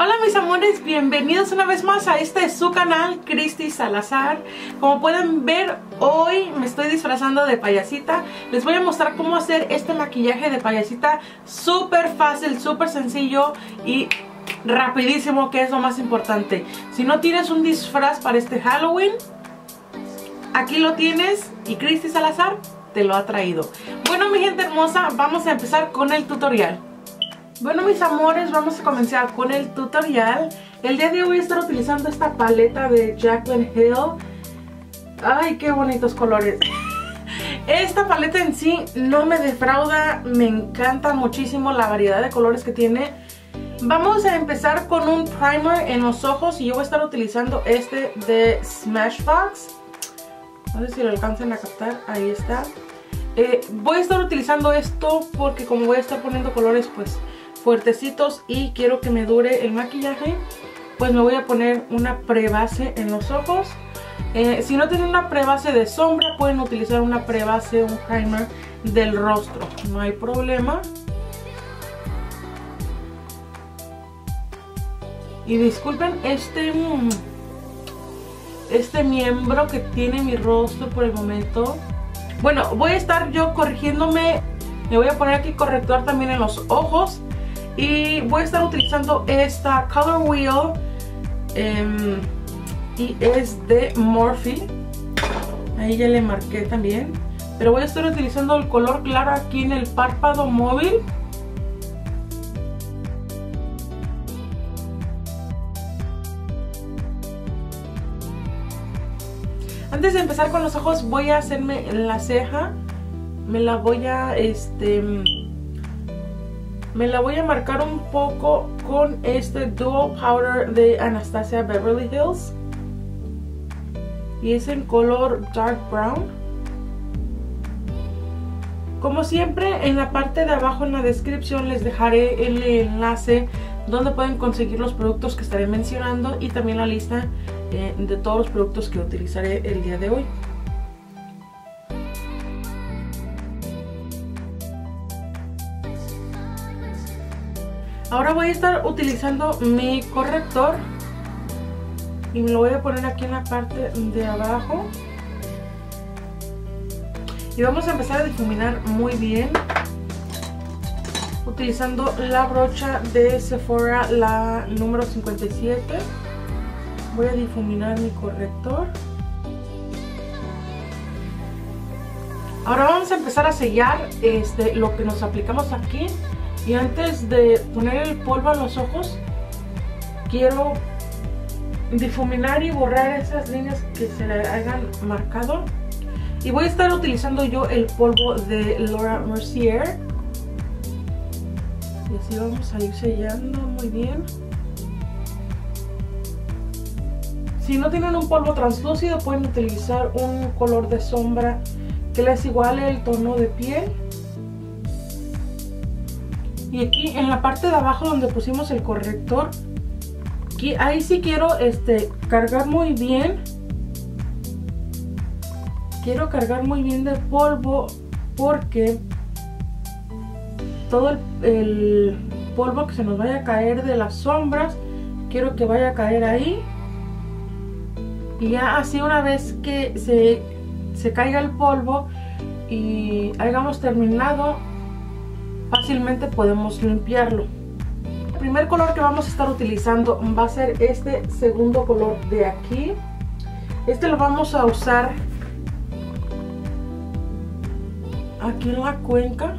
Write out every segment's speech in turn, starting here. Hola mis amores, bienvenidos una vez más a este su canal, Crysti Salazar. Como pueden ver, hoy me estoy disfrazando de payasita. Les voy a mostrar cómo hacer este maquillaje de payasita súper fácil, súper sencillo y rapidísimo, que es lo más importante. Si no tienes un disfraz para este Halloween, aquí lo tienes y Crysti Salazar te lo ha traído. Bueno mi gente hermosa, vamos a empezar con el tutorial. Bueno mis amores, vamos a comenzar con el tutorial. El día de hoy estaré utilizando esta paleta de Jaclyn Hill. Ay, qué bonitos colores. Esta paleta en sí no me defrauda, me encanta muchísimo la variedad de colores que tiene. Vamos a empezar con un primer en los ojos y yo voy a estar utilizando este de Smashbox. No sé si lo alcancen a captar, ahí está. Voy a estar utilizando esto porque como voy a estar poniendo colores pues fuertecitos y quiero que me dure el maquillaje, pues me voy a poner una prebase en los ojos. Si no tienen una prebase de sombra, pueden utilizar una prebase, un primer del rostro, no hay problema. Y disculpen este miembro que tiene mi rostro por el momento. Bueno, voy a estar yo corrigiéndome, me voy a poner aquí corrector también en los ojos. Y voy a estar utilizando esta Color Wheel y es de Morphe. Ahí ya le marqué también, pero voy a estar utilizando el color claro aquí en el párpado móvil. Antes de empezar con los ojos, voy a hacerme la ceja. Me la voy a marcar un poco con este Dual Powder de Anastasia Beverly Hills. Y es en color Dark Brown. Como siempre, en la parte de abajo en la descripción les dejaré el enlace donde pueden conseguir los productos que estaré mencionando y también la lista de todos los productos que utilizaré el día de hoy. Ahora voy a estar utilizando mi corrector y me lo voy a poner aquí en la parte de abajo y vamos a empezar a difuminar muy bien utilizando la brocha de Sephora, la número 57. Voy a difuminar mi corrector. Ahora vamos a empezar a sellar lo que nos aplicamos aquí. Y antes de poner el polvo en los ojos, quiero difuminar y borrar esas líneas que se le hayan marcado. Y voy a estar utilizando yo el polvo de Laura Mercier. Y así vamos a ir sellando muy bien. Si no tienen un polvo translúcido, pueden utilizar un color de sombra que les iguale el tono de piel. Y aquí en la parte de abajo donde pusimos el corrector, aquí, ahí sí quiero cargar muy bien. Quiero cargar muy bien de polvo porque todo el polvo que se nos vaya a caer de las sombras, quiero que vaya a caer ahí. Y ya así una vez que se caiga el polvo y hayamos terminado, fácilmente podemos limpiarlo. El primer color que vamos a estar utilizando va a ser este segundo color de aquí. Este lo vamos a usar aquí en la cuenca.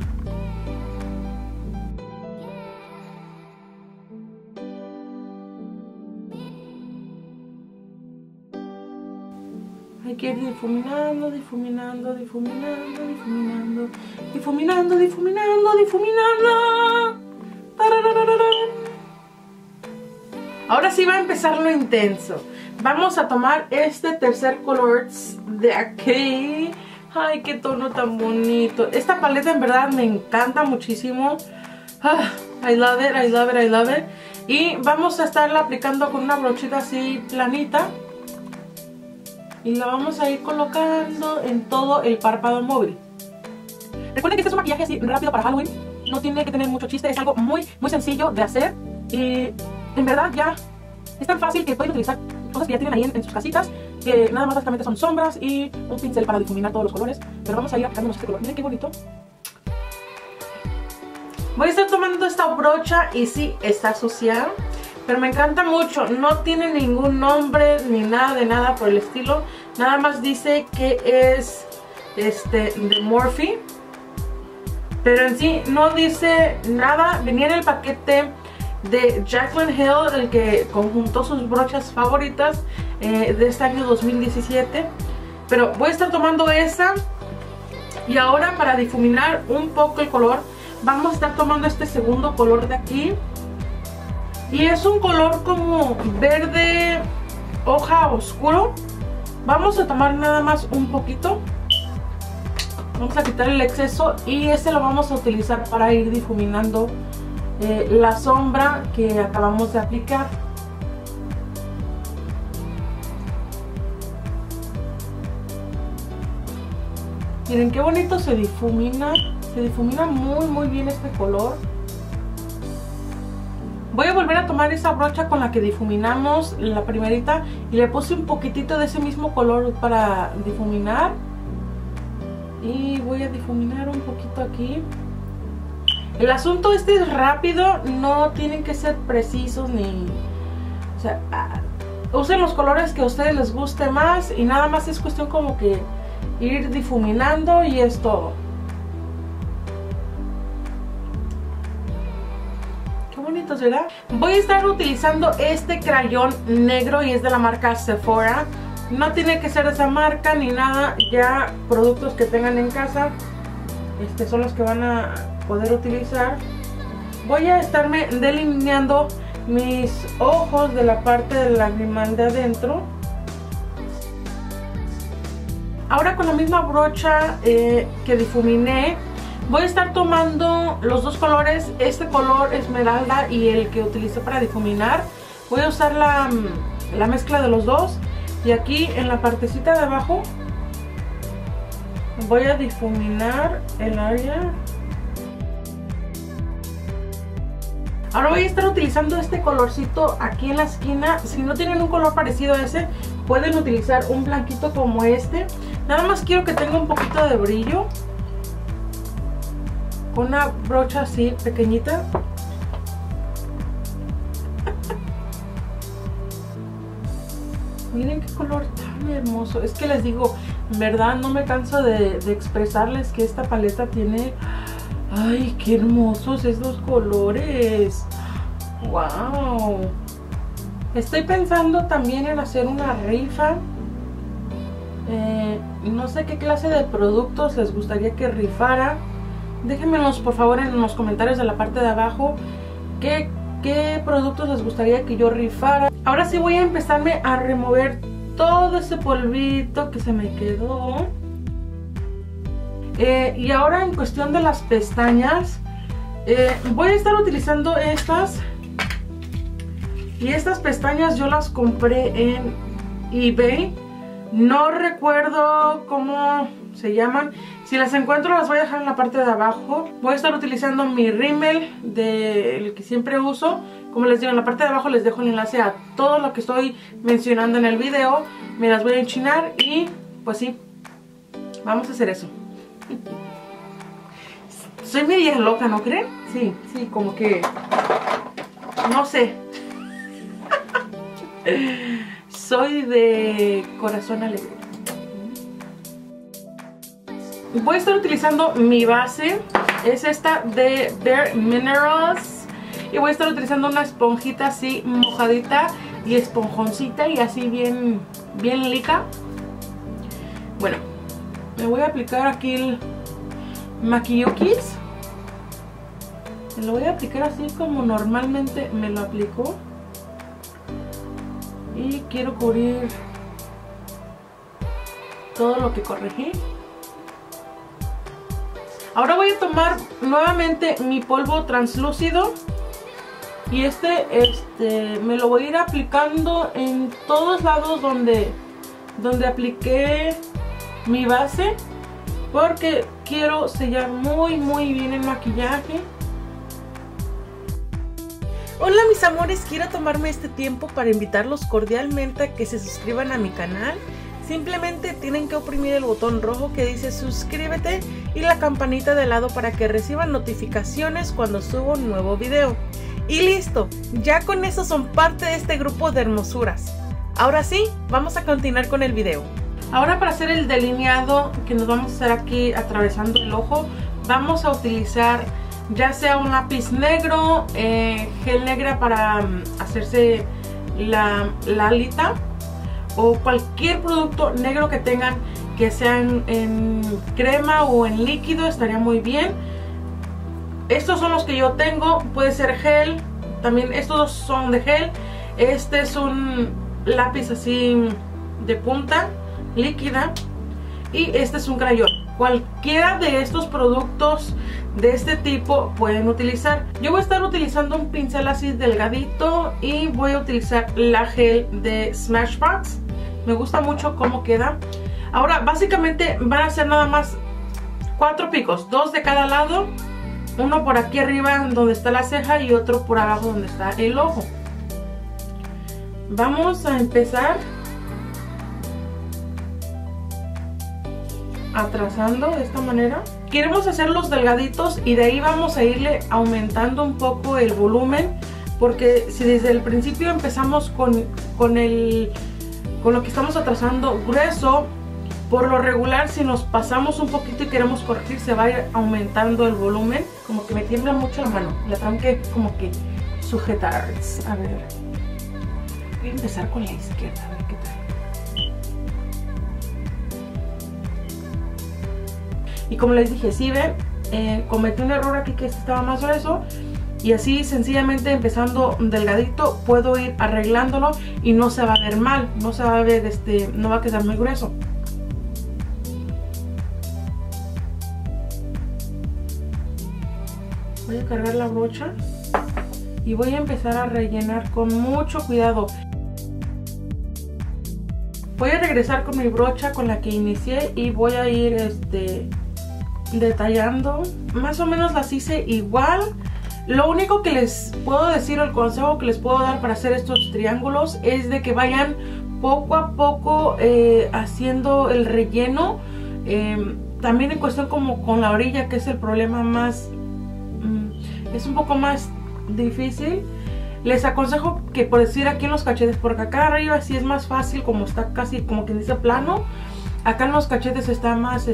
Hay que ir difuminando. Ahora sí va a empezar lo intenso. Vamos a tomar este tercer color de aquí. Ay, qué tono tan bonito. Esta paleta en verdad me encanta muchísimo. I love it, I love it, I love it. Y vamos a estarla aplicando con una brochita así planita. Y la vamos a ir colocando en todo el párpado móvil. Recuerden que este es un maquillaje así rápido para Halloween. No tiene que tener mucho chiste, es algo muy sencillo de hacer. Y En verdad ya es tan fácil que pueden utilizar cosas que ya tienen ahí en sus casitas, que nada más básicamente son sombras y un pincel para difuminar todos los colores. Pero vamos a ir aplicándonos este color. Miren qué bonito. Voy a estar tomando esta brocha y sí, está sucia, pero me encanta mucho. No tiene ningún nombre ni nada de nada por el estilo. Nada más dice que es de Morphe, pero en sí no dice nada. Venía en el paquete de Jaclyn Hill, el que conjuntó sus brochas favoritas de este año 2017. Pero voy a estar tomando esa. Y ahora, para difuminar un poco el color, vamos a estar tomando este segundo color de aquí. Y es un color como verde hoja oscuro. Vamos a tomar nada más un poquito. Vamos a quitar el exceso y este lo vamos a utilizar para ir difuminando la sombra que acabamos de aplicar. Miren qué bonito se difumina. Se difumina muy muy bien este color. Voy a volver a tomar esa brocha con la que difuminamos la primerita y le puse un poquitito de ese mismo color para difuminar. Y voy a difuminar un poquito aquí. El asunto es rápido, no tienen que ser precisos ni... O sea, usen los colores que a ustedes les guste más y nada más es cuestión como que ir difuminando y es todo. Bonitos, ¿verdad? Voy a estar utilizando este crayón negro y es de la marca Sephora. No tiene que ser de esa marca ni nada. Ya productos que tengan en casa son los que van a poder utilizar. Voy a estarme delineando mis ojos de la parte del lagrimal de adentro. Ahora, con la misma brocha que difuminé, voy a estar tomando los dos colores, este color esmeralda y el que utilicé para difuminar. Voy a usar la mezcla de los dos y aquí en la partecita de abajo voy a difuminar el área. Ahora voy a estar utilizando este colorcito aquí en la esquina. Si no tienen un color parecido a ese, pueden utilizar un blanquito como este. Nada más quiero que tenga un poquito de brillo. Una brocha así pequeñita. Miren qué color tan hermoso. Es que les digo, en verdad no me canso de expresarles que esta paleta tiene... ¡Ay, qué hermosos estos colores! ¡Wow! Estoy pensando también en hacer una rifa. No sé qué clase de productos les gustaría que rifara. Déjenmelos por favor en los comentarios de la parte de abajo qué productos les gustaría que yo rifara. Ahora sí voy a empezarme a remover todo ese polvito que se me quedó. Y ahora, en cuestión de las pestañas, voy a estar utilizando estas. Y estas pestañas yo las compré en eBay. No recuerdo cómo se llaman. Si las encuentro, las voy a dejar en la parte de abajo. Voy a estar utilizando mi rímel, el que siempre uso. Como les digo, en la parte de abajo les dejo el enlace a todo lo que estoy mencionando en el video. Me las voy a enchinar y pues sí, vamos a hacer eso. Soy media loca, ¿no creen? Sí, sí, como que... no sé. Soy de corazón alegre. Voy a estar utilizando mi base, es esta de Bare Minerals, y voy a estar utilizando una esponjita así mojadita y esponjoncita y así bien, bien lica. Bueno, me voy a aplicar aquí el maquillokis. Me lo voy a aplicar así como normalmente me lo aplico. Y quiero cubrir todo lo que corregí. Ahora voy a tomar nuevamente mi polvo translúcido y me lo voy a ir aplicando en todos lados donde apliqué mi base, porque quiero sellar muy muy bien el maquillaje. Hola mis amores, quiero tomarme este tiempo para invitarlos cordialmente a que se suscriban a mi canal. Simplemente tienen que oprimir el botón rojo que dice suscríbete y la campanita de lado para que reciban notificaciones cuando subo un nuevo video. Y listo, ya con eso son parte de este grupo de hermosuras. Ahora sí, vamos a continuar con el video. Ahora para hacer el delineado que nos vamos a hacer aquí atravesando el ojo, vamos a utilizar ya sea un lápiz negro, gel negra para hacerse la alita, o cualquier producto negro que tengan que sea en crema o en líquido, estaría muy bien. Estos son los que yo tengo, puede ser gel, también estos dos son de gel. Este es un lápiz así de punta líquida y este es un crayón. Cualquiera de estos productos de este tipo pueden utilizar. Yo voy a estar utilizando un pincel así delgadito y voy a utilizar la gel de Smashbox. Me gusta mucho cómo queda. Ahora básicamente van a hacer nada más 4 picos, 2 de cada lado, uno por aquí arriba donde está la ceja y otro por abajo donde está el ojo. Vamos a empezar atrasando de esta manera. Queremos hacerlos delgaditos y de ahí vamos a irle aumentando un poco el volumen, porque si desde el principio empezamos con lo que estamos atrasando grueso, por lo regular si nos pasamos un poquito y queremos corregir se va a ir aumentando el volumen. Como que me tiembla mucho la mano, la tengo que como que sujetar. A ver, voy a empezar con la izquierda, a ver qué tal. Y como les dije, si ven, cometí un error aquí que estaba más grueso, y así sencillamente empezando delgadito puedo ir arreglándolo y no se va a ver mal, no se va a ver, no va a quedar muy grueso. Voy a cargar la brocha y voy a empezar a rellenar con mucho cuidado. Voy a regresar con mi brocha con la que inicié y voy a ir detallando. Más o menos las hice igual. Lo único que les puedo decir, el consejo que les puedo dar para hacer estos triángulos, es de que vayan poco a poco haciendo el relleno. También en cuestión como con la orilla, que es el problema más, es un poco más difícil. Les aconsejo que, por decir, aquí en los cachetes, porque acá arriba sí es más fácil, como está casi como quien dice plano. Acá en los cachetes está más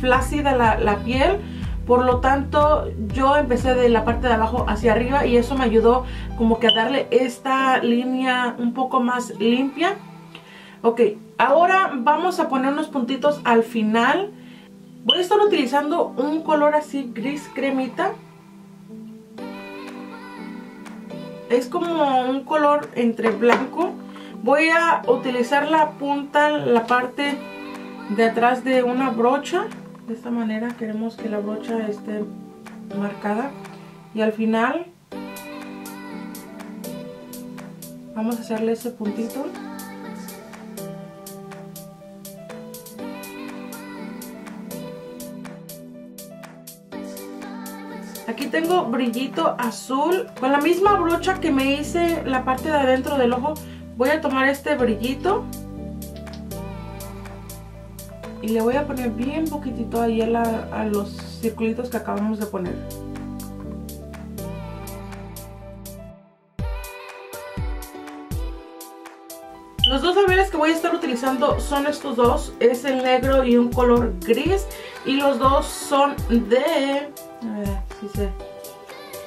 flácida la piel, por lo tanto yo empecé de la parte de abajo hacia arriba y eso me ayudó como que a darle esta línea un poco más limpia. Ok, ahora vamos a poner unos puntitos al final. Voy a estar utilizando un color así gris cremita. Es como un color entre blanco. Voy a utilizar la punta, la parte de atrás de una brocha. De esta manera queremos que la brocha esté marcada. Y al final vamos a hacerle ese puntito. Aquí tengo brillito azul. Con la misma brocha que me hice la parte de adentro del ojo, voy a tomar este brillito y le voy a poner bien poquitito ahí a los circulitos que acabamos de poner. Los dos labiales que voy a estar utilizando son estos dos. Es el negro y un color gris. Y los dos son de... a ver si se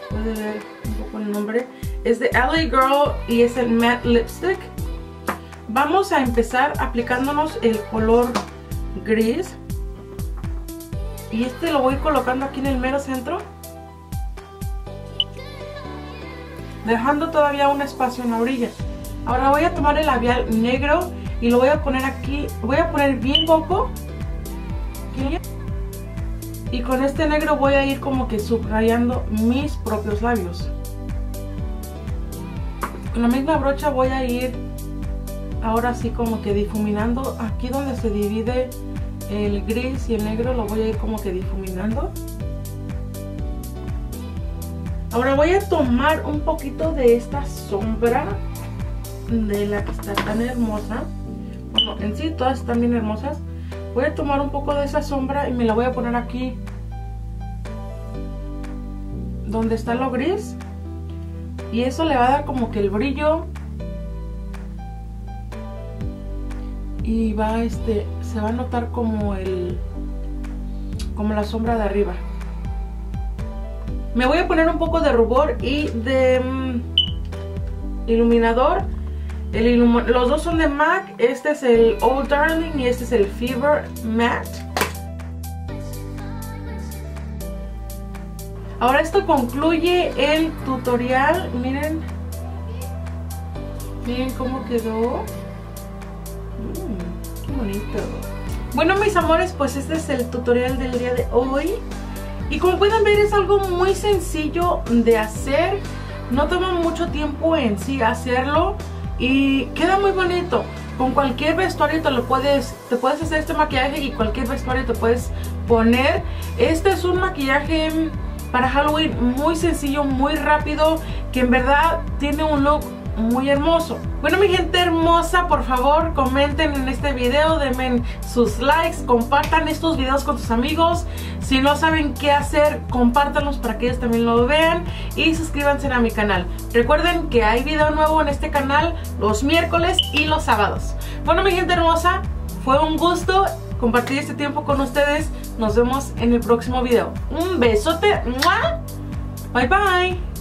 puede ver un poco el nombre. Es de LA Girl y es el Matte Lipstick. Vamos a empezar aplicándonos el color gris. Y este lo voy colocando aquí en el mero centro, dejando todavía un espacio en la orilla. Ahora voy a tomar el labial negro y lo voy a poner aquí. Voy a poner bien poco. Y con este negro voy a ir como que subrayando mis propios labios. Con la misma brocha voy a ir ahora sí como que difuminando. Aquí donde se divide el gris y el negro lo voy a ir como que difuminando. Ahora voy a tomar un poquito de esta sombra, de la que está tan hermosa. Bueno, en sí todas están bien hermosas. Voy a tomar un poco de esa sombra y me la voy a poner aquí, donde está lo gris. Y eso le va a dar como que el brillo. Y va, se va a notar como como la sombra de arriba. Me voy a poner un poco de rubor y de iluminador. Los dos son de MAC. Este es el Old Darling y este es el Fever Matte. Ahora esto concluye el tutorial. Miren, miren cómo quedó. Qué bonito. Bueno, mis amores, pues este es el tutorial del día de hoy. Y como pueden ver, es algo muy sencillo de hacer. No toma mucho tiempo en sí hacerlo y queda muy bonito. Con cualquier vestuario te puedes hacer este maquillaje, y cualquier vestuario te puedes poner. Este es un maquillaje para Halloween muy sencillo, muy rápido, que en verdad tiene un look muy hermoso. Bueno, mi gente hermosa, por favor comenten en este video, denme sus likes, compartan estos videos con sus amigos. Si no saben qué hacer, compártanlos para que ellos también lo vean, y suscríbanse a mi canal. Recuerden que hay video nuevo en este canal los miércoles y los sábados. Bueno, mi gente hermosa, fue un gusto compartir este tiempo con ustedes. Nos vemos en el próximo video. Un besote. Bye bye.